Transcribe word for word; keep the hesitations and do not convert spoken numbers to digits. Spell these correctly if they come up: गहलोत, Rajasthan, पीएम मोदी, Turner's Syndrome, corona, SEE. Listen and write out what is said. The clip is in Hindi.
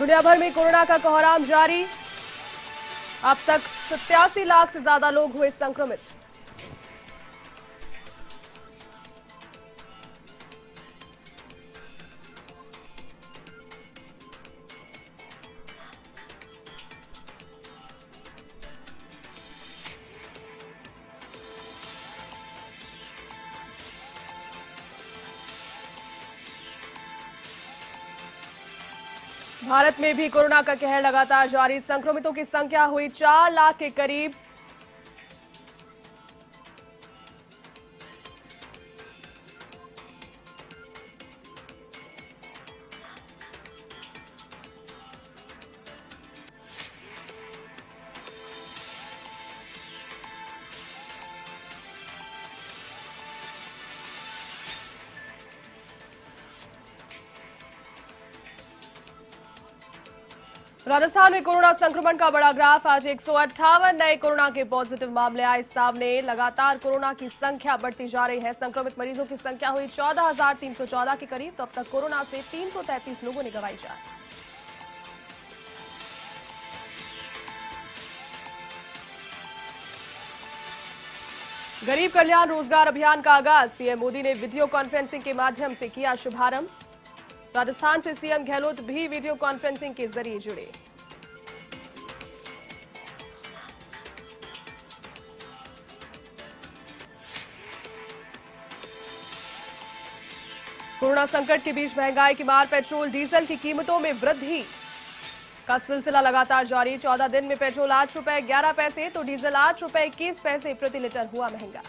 दुनिया भर में कोरोना का कोहराम जारी, अब तक सत्तासी लाख से ज्यादा लोग हुए संक्रमित। भारत में भी कोरोना का कहर लगातार जारी, संक्रमितों की संख्या हुई चार लाख के करीब। राजस्थान में कोरोना संक्रमण का बड़ा ग्राफ, आज एक सौ अट्ठावन नए कोरोना के पॉजिटिव मामले आए सामने। लगातार कोरोना की संख्या बढ़ती जा रही है। संक्रमित मरीजों की संख्या हुई चौदह हजार तीन सौ चौदह के करीब। तो अब तक कोरोना से तीन सौ तैंतीस लोगों ने गंवाई जान। गरीब कल्याण रोजगार अभियान का आगाज, पीएम मोदी ने वीडियो कॉन्फ्रेंसिंग के माध्यम से किया शुभारंभ। राजस्थान से सीएम गहलोत भी वीडियो कॉन्फ्रेंसिंग के जरिए जुड़े। कोरोना संकट के बीच महंगाई के मार पेट्रोल डीजल की कीमतों में वृद्धि का सिलसिला लगातार जारी। चौदह दिन में पेट्रोल आठ रुपए ग्यारह पैसे तो डीजल आठ रुपए इक्कीस पैसे प्रति लीटर हुआ महंगा।